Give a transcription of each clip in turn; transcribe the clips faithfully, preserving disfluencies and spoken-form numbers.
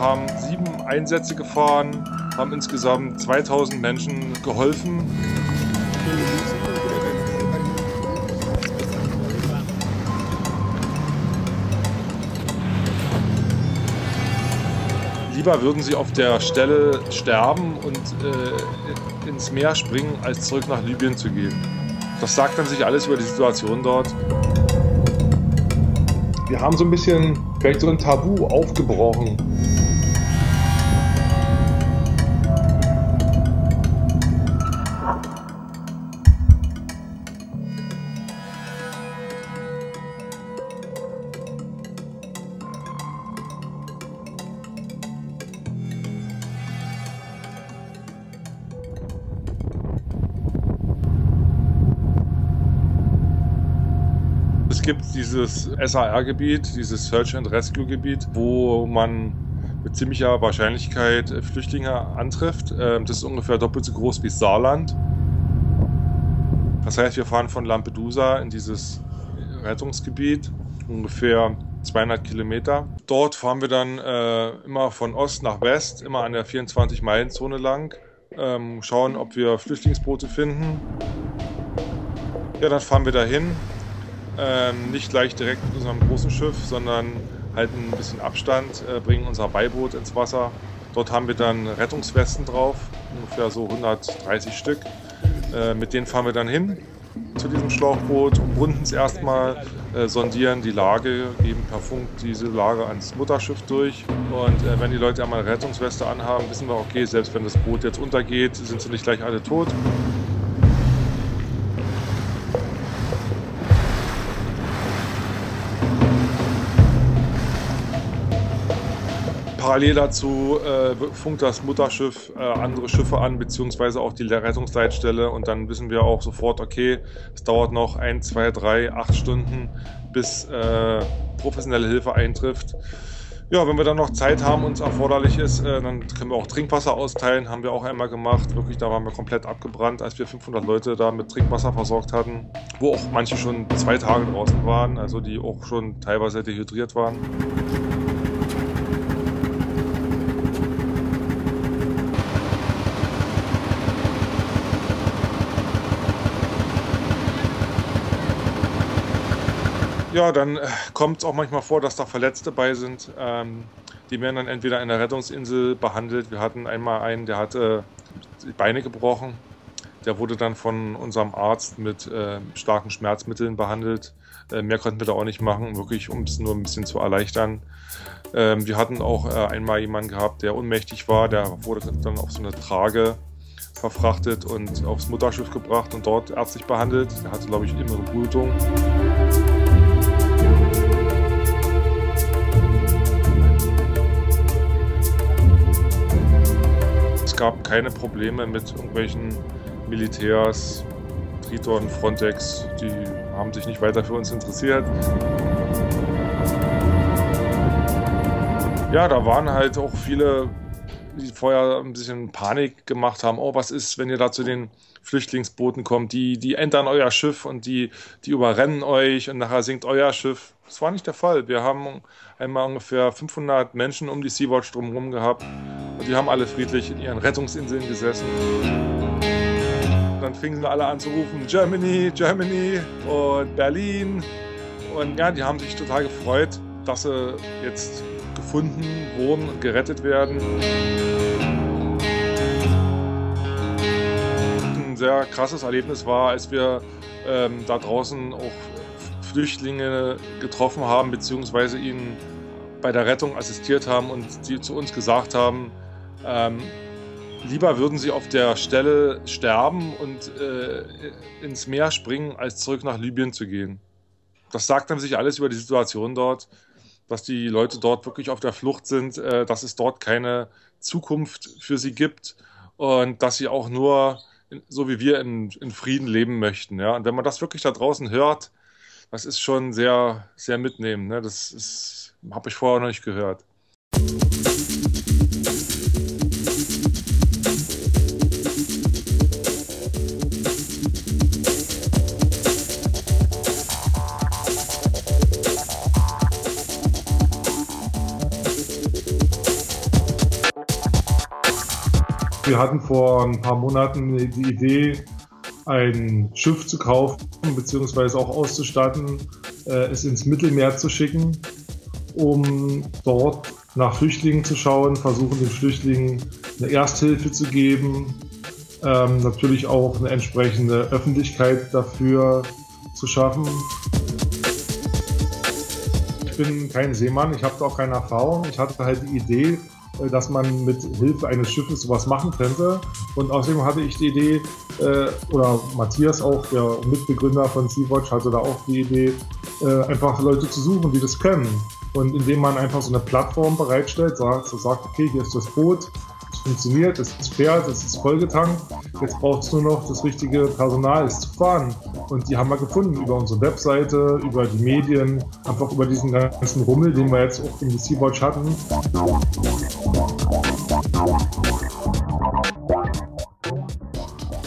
haben sieben Einsätze gefahren, haben insgesamt zweitausend Menschen geholfen. Lieber würden sie auf der Stelle sterben und äh, ins Meer springen, als zurück nach Libyen zu gehen. Das sagt dann sich alles über die Situation dort. Wir haben so ein bisschen vielleicht so ein Tabu aufgebrochen. Es gibt dieses S A R-Gebiet, dieses Search and Rescue-Gebiet, wo man mit ziemlicher Wahrscheinlichkeit Flüchtlinge antrifft. Das ist ungefähr doppelt so groß wie das Saarland. Das heißt, wir fahren von Lampedusa in dieses Rettungsgebiet, ungefähr zweihundert Kilometer. Dort fahren wir dann äh, immer von Ost nach West, immer an der vierundzwanzig-Meilen-Zone lang, ähm, schauen, ob wir Flüchtlingsboote finden. Ja, dann fahren wir dahin. Ähm, nicht gleich direkt mit unserem großen Schiff, sondern halten ein bisschen Abstand, äh, bringen unser Beiboot ins Wasser. Dort haben wir dann Rettungswesten drauf, ungefähr so hundertdreißig Stück. Äh, mit denen fahren wir dann hin zu diesem Schlauchboot, umrunden es erstmal, äh, sondieren die Lage, geben per Funk diese Lage ans Mutterschiff durch. Und äh, wenn die Leute einmal eine Rettungsweste anhaben, wissen wir, okay, selbst wenn das Boot jetzt untergeht, sind sie nicht gleich alle tot. Parallel dazu äh, funkt das Mutterschiff äh, andere Schiffe an, beziehungsweise auch die Rettungsleitstelle, und dann wissen wir auch sofort, okay, es dauert noch ein, zwei, drei, acht Stunden, bis äh, professionelle Hilfe eintrifft. Ja, wenn wir dann noch Zeit haben und es erforderlich ist, äh, dann können wir auch Trinkwasser austeilen, haben wir auch einmal gemacht. Wirklich, da waren wir komplett abgebrannt, als wir fünfhundert Leute da mit Trinkwasser versorgt hatten, wo auch manche schon zwei Tage draußen waren, also die auch schon teilweise dehydriert waren. Ja, dann kommt es auch manchmal vor, dass da Verletzte bei sind. Ähm, die werden dann entweder in der Rettungsinsel behandelt. Wir hatten einmal einen, der hatte die Beine gebrochen. Der wurde dann von unserem Arzt mit äh, starken Schmerzmitteln behandelt. Äh, mehr konnten wir da auch nicht machen, wirklich, um es nur ein bisschen zu erleichtern. Ähm, wir hatten auch äh, einmal jemanden gehabt, der ohnmächtig war. Der wurde dann auf so eine Trage verfrachtet und aufs Mutterschiff gebracht und dort ärztlich behandelt. Der hatte, glaube ich, innere Blutung. Es gab keine Probleme mit irgendwelchen Militärs, Triton, Frontex, die haben sich nicht weiter für uns interessiert. Ja, da waren halt auch viele, die vorher ein bisschen Panik gemacht haben. Oh, was ist, wenn ihr da zu den Flüchtlingsbooten kommt? Die, die entern euer Schiff und die, die überrennen euch und nachher sinkt euer Schiff. Das war nicht der Fall. Wir haben einmal ungefähr fünfhundert Menschen um die Sea-Watch drumherum gehabt. Die haben alle friedlich in ihren Rettungsinseln gesessen. Dann fingen alle an zu rufen, Germany, Germany und Berlin. Und ja, die haben sich total gefreut, dass sie jetzt gefunden wurden und gerettet werden. Ein sehr krasses Erlebnis war, als wir ähm, da draußen auch Flüchtlinge getroffen haben, beziehungsweise ihnen bei der Rettung assistiert haben und die zu uns gesagt haben, Ähm, lieber würden sie auf der Stelle sterben und äh, ins Meer springen, als zurück nach Libyen zu gehen. Das sagt dann sich alles über die Situation dort, dass die Leute dort wirklich auf der Flucht sind, äh, dass es dort keine Zukunft für sie gibt und dass sie auch nur, so wie wir, in, in Frieden leben möchten. Ja? Und wenn man das wirklich da draußen hört, das ist schon sehr, sehr mitnehmend. Ne? Das habe ich vorher noch nicht gehört. Wir hatten vor ein paar Monaten die Idee, ein Schiff zu kaufen bzw. auch auszustatten, äh, es ins Mittelmeer zu schicken, um dort nach Flüchtlingen zu schauen, versuchen den Flüchtlingen eine Ersthilfe zu geben, ähm, natürlich auch eine entsprechende Öffentlichkeit dafür zu schaffen. Ich bin kein Seemann, ich habe da auch keine Erfahrung. Ich hatte halt die Idee, dass man mit Hilfe eines Schiffes sowas machen könnte. Und außerdem hatte ich die Idee, äh, oder Matthias auch, der Mitbegründer von Sea-Watch, hatte da auch die Idee, äh, einfach Leute zu suchen, die das können. Und indem man einfach so eine Plattform bereitstellt, sagt, so sagt, okay, hier ist das Boot, es funktioniert, es fährt, es ist vollgetankt, jetzt braucht es nur noch das richtige Personal, es zu fahren. Und die haben wir gefunden über unsere Webseite, über die Medien, einfach über diesen ganzen Rummel, den wir jetzt auch in die Sea-Watch hatten.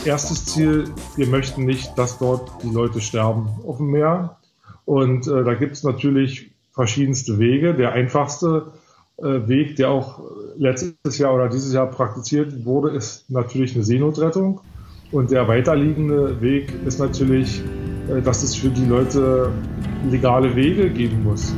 Erstes Ziel, wir möchten nicht, dass dort die Leute sterben auf dem Meer. Und äh, da gibt es natürlich verschiedenste Wege. Der einfachste äh, Weg, der auch letztes Jahr oder dieses Jahr praktiziert wurde, ist natürlich eine Seenotrettung. Und der weiterliegende Weg ist natürlich, äh, dass es für die Leute legale Wege geben muss.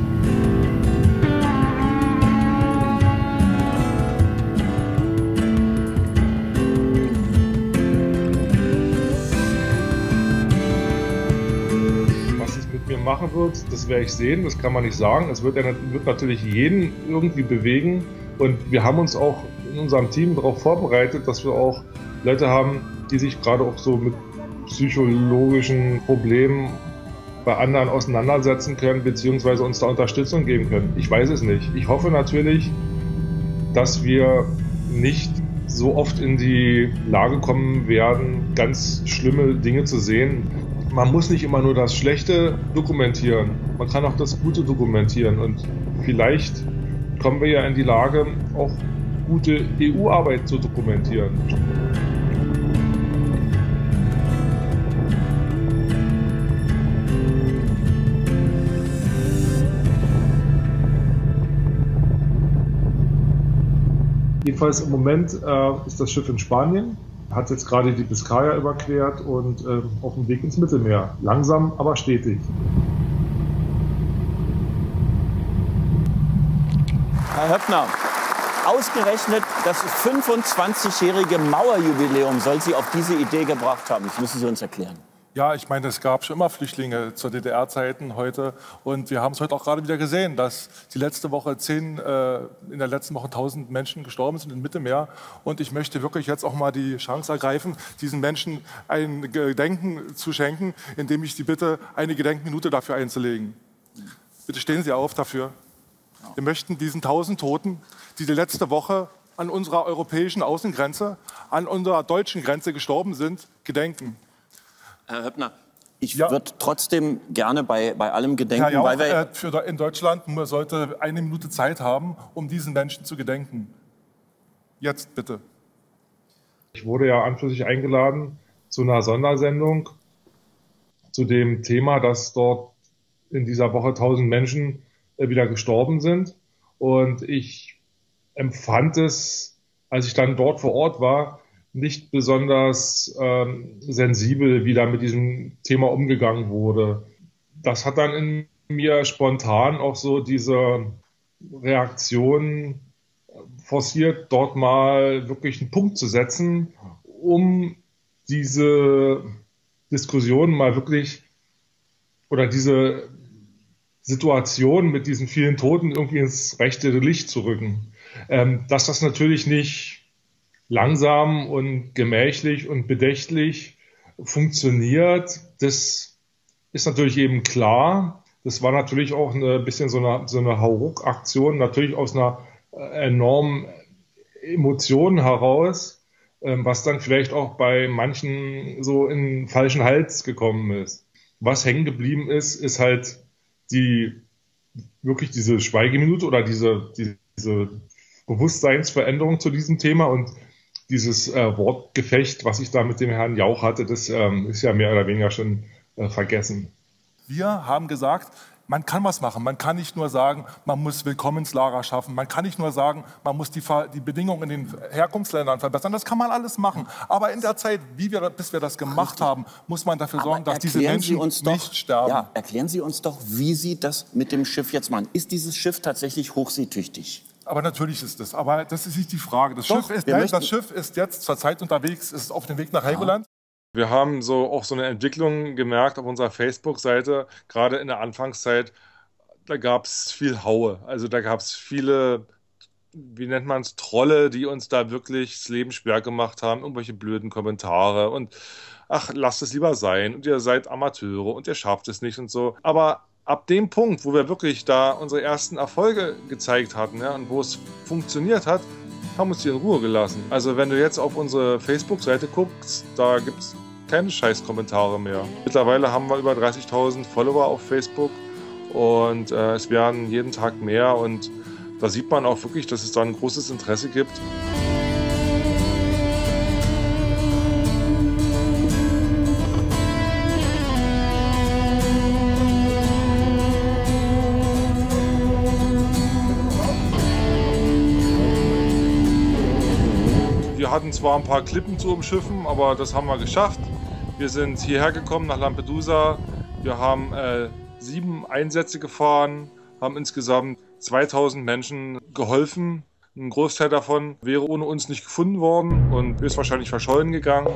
Machen wird, das werde ich sehen, das kann man nicht sagen. Es wird, wird natürlich jeden irgendwie bewegen und wir haben uns auch in unserem Team darauf vorbereitet, dass wir auch Leute haben, die sich gerade auch so mit psychologischen Problemen bei anderen auseinandersetzen können beziehungsweise uns da Unterstützung geben können. Ich weiß es nicht. Ich hoffe natürlich, dass wir nicht so oft in die Lage kommen werden, ganz schlimme Dinge zu sehen. Man muss nicht immer nur das Schlechte dokumentieren, man kann auch das Gute dokumentieren und vielleicht kommen wir ja in die Lage, auch gute E U-Arbeit zu dokumentieren. Jedenfalls im Moment äh, ist das Schiff in Spanien. Hat jetzt gerade die Biskaya überquert und äh, auf dem Weg ins Mittelmeer. Langsam, aber stetig. Herr Höppner, ausgerechnet das fünfundzwanzigjährige Mauerjubiläum soll Sie auf diese Idee gebracht haben. Das müssen Sie uns erklären. Ja, ich meine, es gab schon immer Flüchtlinge zu D D R-Zeiten heute. Und wir haben es heute auch gerade wieder gesehen, dass die letzte Woche zehn, äh, in der letzten Woche tausend Menschen gestorben sind im Mittelmeer. Und ich möchte wirklich jetzt auch mal die Chance ergreifen, diesen Menschen ein Gedenken zu schenken, indem ich Sie bitte, eine Gedenkminute dafür einzulegen. Bitte stehen Sie auf dafür. Wir möchten diesen tausend Toten, die die letzte Woche an unserer europäischen Außengrenze, an unserer deutschen Grenze gestorben sind, gedenken. Herr Höppner, ich ja. würde trotzdem gerne bei, bei allem gedenken, Jauch, weil wir äh, für in Deutschland man sollte eine Minute Zeit haben, um diesen Menschen zu gedenken. Jetzt bitte. Ich wurde ja anschließend eingeladen zu einer Sondersendung zu dem Thema, dass dort in dieser Woche tausend Menschen wieder gestorben sind. Und ich empfand es, als ich dann dort vor Ort war, nicht besonders ähm, sensibel, wie da mit diesem Thema umgegangen wurde. Das hat dann in mir spontan auch so diese Reaktion forciert, dort mal wirklich einen Punkt zu setzen, um diese Diskussion mal wirklich oder diese Situation mit diesen vielen Toten irgendwie ins rechte Licht zu rücken. Ähm, dass das natürlich nicht langsam und gemächlich und bedächtlich funktioniert, das ist natürlich eben klar. Das war natürlich auch ein bisschen so eine, so eine Hauruck-Aktion, natürlich aus einer enormen Emotion heraus, was dann vielleicht auch bei manchen so in den falschen Hals gekommen ist. Was hängen geblieben ist, ist halt die wirklich diese Schweigeminute oder diese, diese Bewusstseinsveränderung zu diesem Thema und dieses äh, Wortgefecht, was ich da mit dem Herrn Jauch hatte, das ähm, ist ja mehr oder weniger schon äh, vergessen. Wir haben gesagt, Man kann was machen. Man kann nicht nur sagen, man muss Willkommenslager schaffen. Man kann nicht nur sagen, man muss die, die Bedingungen in den Herkunftsländern verbessern. Das kann man alles machen. Aber in der Zeit, wie wir, bis wir das gemacht Richtig. haben, muss man dafür sorgen, dass diese Menschen uns doch, nicht sterben. Ja, erklären Sie uns doch, wie Sie das mit dem Schiff jetzt machen. Ist dieses Schiff tatsächlich hochseetüchtig? Aber natürlich ist das. Aber das ist nicht die Frage. Das, doch, Schiff, ist, nein, das Schiff ist jetzt zur Zeit unterwegs, ist auf dem Weg nach Heligoland. Ja. Wir haben so auch so eine Entwicklung gemerkt auf unserer Facebook-Seite, gerade in der Anfangszeit, da gab es viel Haue. Also da gab es viele, wie nennt man es, Trolle, die uns da wirklich das Leben schwer gemacht haben, irgendwelche blöden Kommentare und ach, lasst es lieber sein und ihr seid Amateure und ihr schafft es nicht und so. Aber ab dem Punkt, wo wir wirklich da unsere ersten Erfolge gezeigt hatten, ja, und wo es funktioniert hat, haben uns die in Ruhe gelassen. Also wenn du jetzt auf unsere Facebook-Seite guckst, da gibt es keine Scheiß-Kommentare mehr. Mittlerweile haben wir über dreißigtausend Follower auf Facebook und äh, es werden jeden Tag mehr und da sieht man auch wirklich, dass es da ein großes Interesse gibt. Wir hatten zwar ein paar Klippen zu umschiffen, aber das haben wir geschafft. Wir sind hierher gekommen nach Lampedusa. Wir haben äh, sieben Einsätze gefahren, haben insgesamt zweitausend Menschen geholfen. Ein Großteil davon wäre ohne uns nicht gefunden worden und ist wahrscheinlich verschollen gegangen.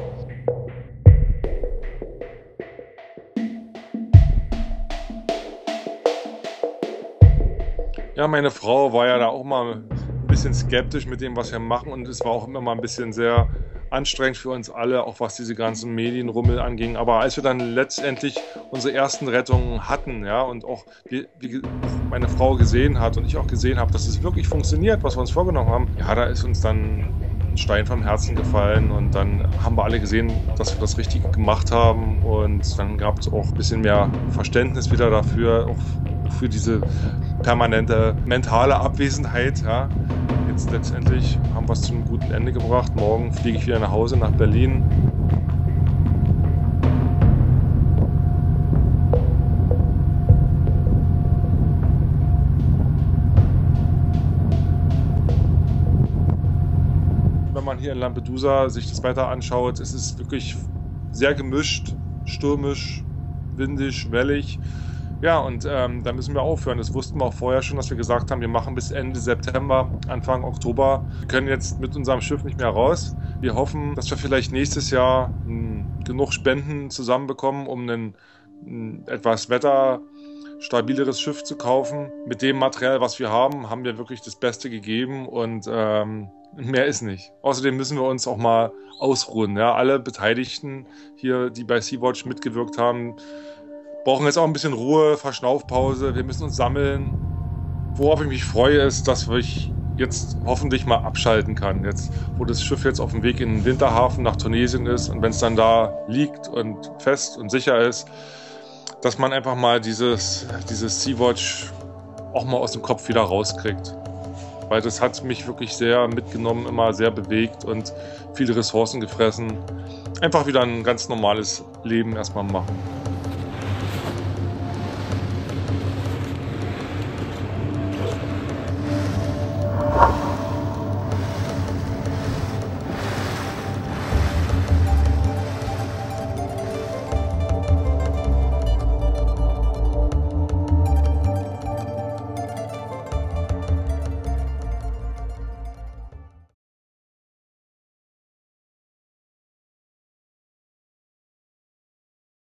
Ja, meine Frau war ja da auch mal bisschen skeptisch mit dem, was wir machen, und es war auch immer mal ein bisschen sehr anstrengend für uns alle, auch was diese ganzen Medienrummel anging. Aber als wir dann letztendlich unsere ersten Rettungen hatten, ja, und auch wie, wie meine Frau gesehen hat und ich auch gesehen habe, dass es wirklich funktioniert, was wir uns vorgenommen haben, ja, da ist uns dann ein Stein vom Herzen gefallen und dann haben wir alle gesehen, dass wir das Richtige gemacht haben und dann gab es auch ein bisschen mehr Verständnis wieder dafür, auch für diese permanente mentale Abwesenheit, ja. Jetzt letztendlich haben wir es zum guten Ende gebracht. Morgen fliege ich wieder nach Hause, nach Berlin. Wenn man hier in Lampedusa sich das weiter anschaut, ist es wirklich sehr gemischt, stürmisch, windig, wellig. Ja, und ähm, da müssen wir aufhören. Das wussten wir auch vorher schon, dass wir gesagt haben, wir machen bis Ende September, Anfang Oktober. Wir können jetzt mit unserem Schiff nicht mehr raus. Wir hoffen, dass wir vielleicht nächstes Jahr m, genug Spenden zusammenbekommen, um ein m, etwas wetterstabileres Schiff zu kaufen. Mit dem Material, was wir haben, haben wir wirklich das Beste gegeben und ähm, mehr ist nicht. Außerdem müssen wir uns auch mal ausruhen. Ja? Alle Beteiligten hier, die bei Sea-Watch mitgewirkt haben, brauchen jetzt auch ein bisschen Ruhe, Verschnaufpause, wir müssen uns sammeln. Worauf ich mich freue, ist, dass ich jetzt hoffentlich mal abschalten kann. Jetzt, wo das Schiff jetzt auf dem Weg in den Winterhafen nach Tunesien ist und wenn es dann da liegt und fest und sicher ist, dass man einfach mal dieses, dieses Sea-Watch auch mal aus dem Kopf wieder rauskriegt. Weil das hat mich wirklich sehr mitgenommen, immer sehr bewegt und viele Ressourcen gefressen. Einfach wieder ein ganz normales Leben erstmal machen.